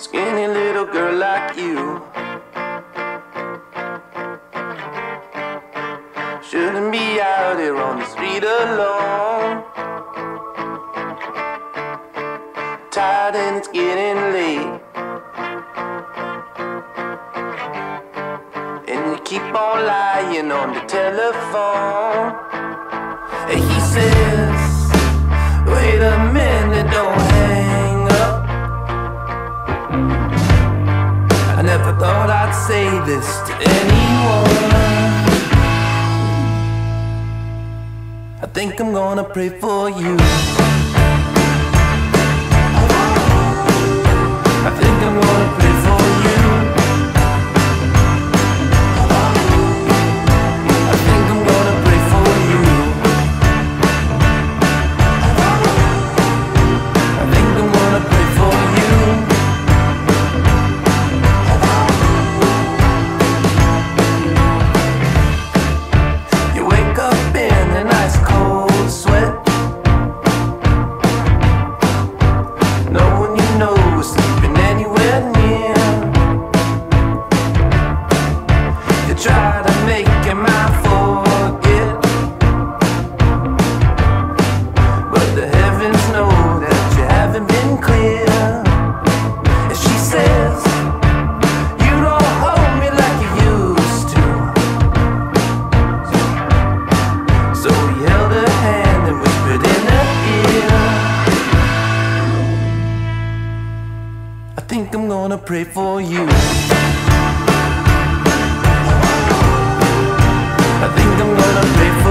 skinny little girl like you shouldn't be out here on the street alone. Tired and it's getting late, and you keep on lying on the telephone. And he says, wait a minute, don't hang up. I never thought I'd say this to anyone. I think I'm gonna pray for you. I think I'm gonna pray for you. I think I'm gonna pray for you. I think I'm gonna pray for you. You wake up in a nice cold sweat, no one you know is sleeping anywhere near. You try to make him I forget, but the heavens know that you haven't been clear. And she says, you don't hold me like you used to. So he held her hand and whispered in her ear, I think I'm gonna pray for you. I think I'm gonna pray for you.